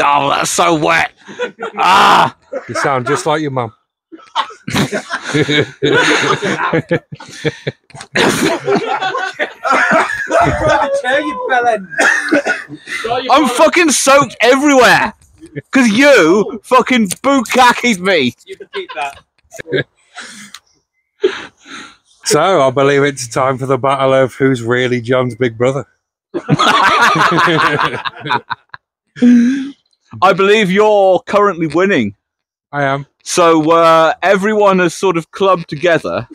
Oh, that's so wet. Ah! You sound just like your mum. I'm fucking soaked everywhere because you fucking bukkakied me. You can keep that. So I believe it's time for the battle of who's really John's big brother. I believe you're currently winning. I am. So everyone has sort of clubbed together.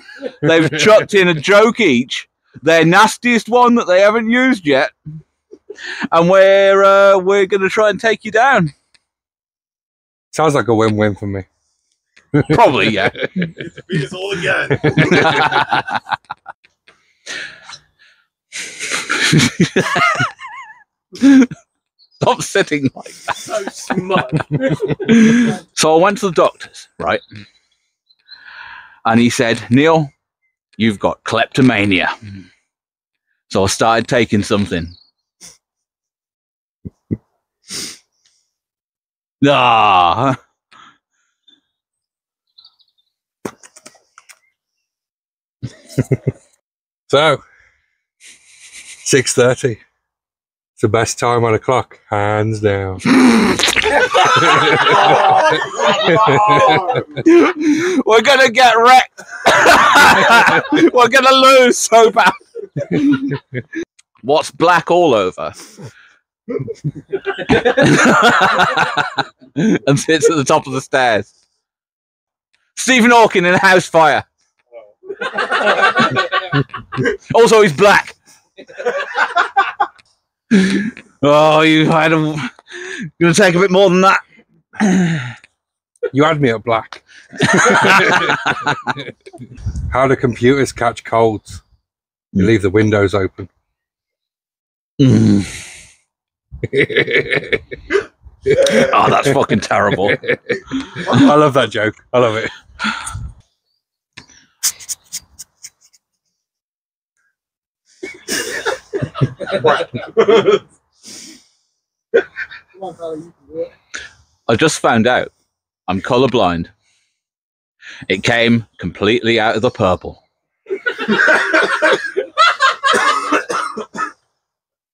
They've chucked in a joke each. Their nastiest one that they haven't used yet. And we're going to try and take you down. Sounds like a win-win for me. Probably, yeah. It's to beat us all again. Stop sitting like that. So smug. So I went to the doctors, right? And he said, Neil, you've got kleptomania. So I started taking something. Ah. So 6:30. It's the best time on a clock, hands down. We're gonna get wrecked. We're gonna lose so bad. What's black all over and sits at the top of the stairs? Stephen Hawking in a house fire. Also, he's black. Oh, you had a. Gonna take a bit more than that. You had me at black. How do computers catch colds? You leave the windows open. Oh, that's fucking terrible. I love that joke. I love it. I just found out I'm colorblind. It came completely out of the purple.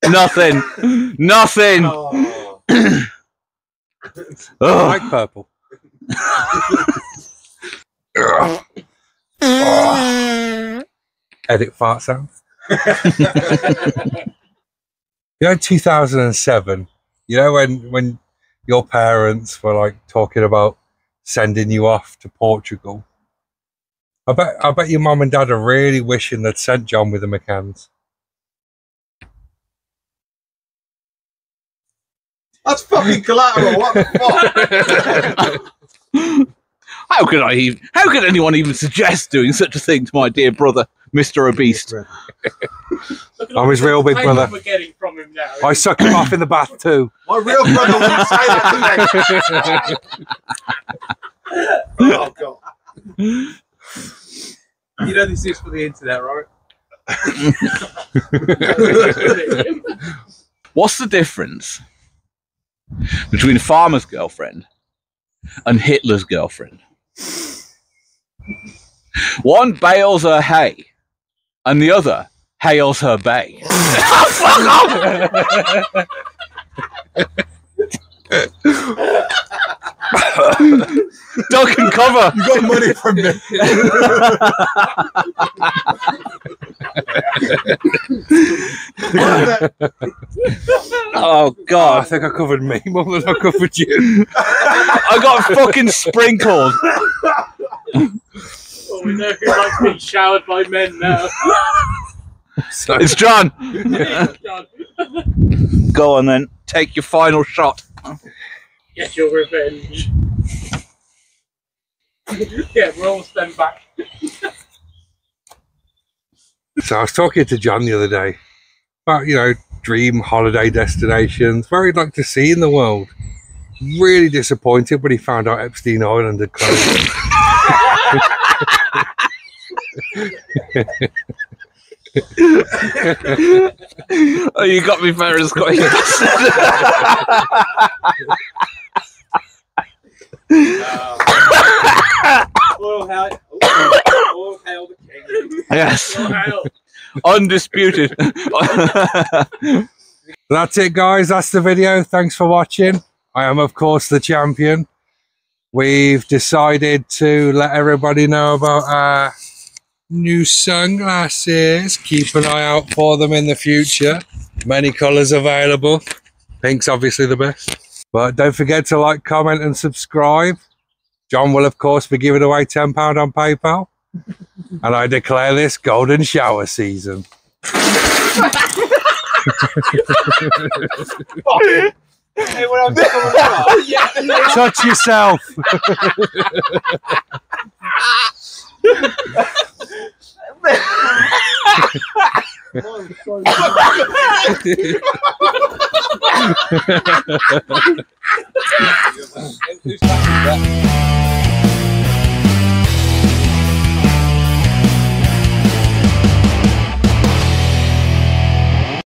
Nothing. Oh. I like purple. Oh. Edit fart sounds. You know, 2007, you know, when your parents were like talking about sending you off to Portugal, I bet your mum and dad are really wishing they'd sent John with the McCanns. That's fucking collateral. What the fuck? How could anyone even suggest doing such a thing to my dear brother, Mr. Obese? I'm his real big brother. We're getting from him now. I suck him off in the bath too. My real brother wouldn't say that to me. Oh, God. You know this is for the internet, right? What's the difference between a farmer's girlfriend and Hitler's girlfriend? One bales her hay, and the other hails her bay. Oh, fuck off! Duck and cover. You got money from me. Oh, God. Oh, I think I covered me more than I covered you. I got fucking sprinkled. Well, we know who likes being showered by men now. So. It's John. Go on then, take your final shot. Get your revenge. Yeah, we're all stem back. So I was talking to John the other day about, you know, dream holiday destinations, where he'd like to see in the world. Really disappointed when he found out Epstein Island had closed. Oh, you got me fair and square. All hail the king. Yes. All hail. Undisputed. That's it, guys. That's the video. Thanks for watching. I am, of course, the champion. We've decided to let everybody know about our new sunglasses. Keep an eye out for them in the future. Many colors available. Pink's obviously the best. But don't forget to like, comment and subscribe. John will, of course, be giving away £10 on PayPal. And I declare this golden shower season. Touch yourself.